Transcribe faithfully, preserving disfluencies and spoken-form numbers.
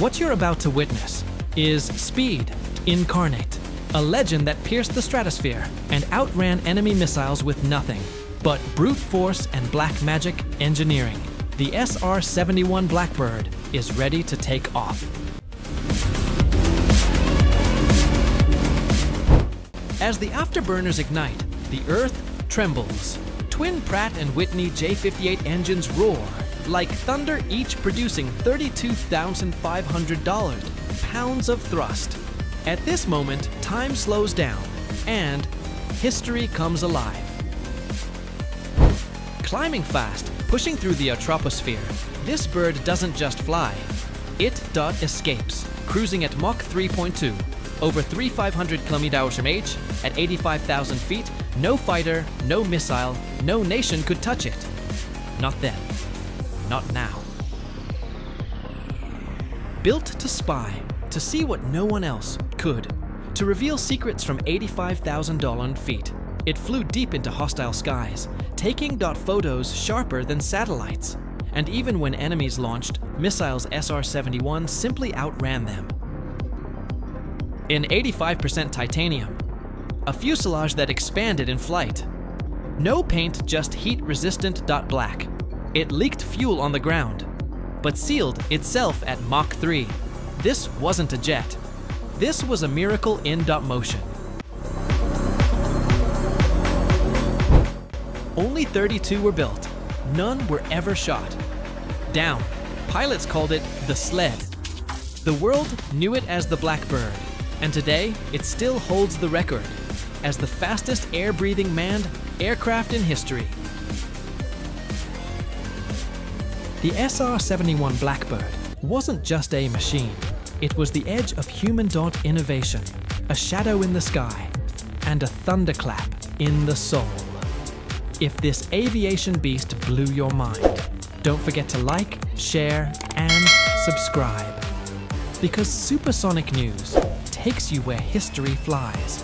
What you're about to witness is speed incarnate, a legend that pierced the stratosphere and outran enemy missiles with nothing but brute force and black magic engineering. The S R seventy-one Blackbird is ready to take off. As the afterburners ignite, the Earth trembles. Twin Pratt and Whitney J fifty-eight engines roar, like thunder, each producing thirty-two thousand five hundred pounds of thrust. At this moment, time slows down, and history comes alive. Climbing fast, pushing through the troposphere, this bird doesn't just fly. It dot escapes, cruising at Mach three point two, over thirty-five hundred kilometers from H, at eighty-five thousand feet. No fighter, no missile, no nation could touch it. Not then. Not now. Built to spy, to see what no one else could, to reveal secrets from eighty-five thousand feet. It flew deep into hostile skies, taking dot photos sharper than satellites. And even when enemies launched missiles, S R seventy-one simply outran them. In eighty-five percent titanium, a fuselage that expanded in flight. No paint, just heat-resistant dot black. It leaked fuel on the ground, but sealed itself at Mach three. This wasn't a jet. This was a miracle in dot motion. Only thirty-two were built. None were ever shot down. Pilots called it the sled. The world knew it as the Blackbird, and today it still holds the record as the fastest air-breathing manned aircraft in history. The S R seventy-one Blackbird wasn't just a machine. It was the edge of human dot innovation, a shadow in the sky, and a thunderclap in the soul. If this aviation beast blew your mind, don't forget to like, share, and subscribe. Because Supersonic News takes you where history flies.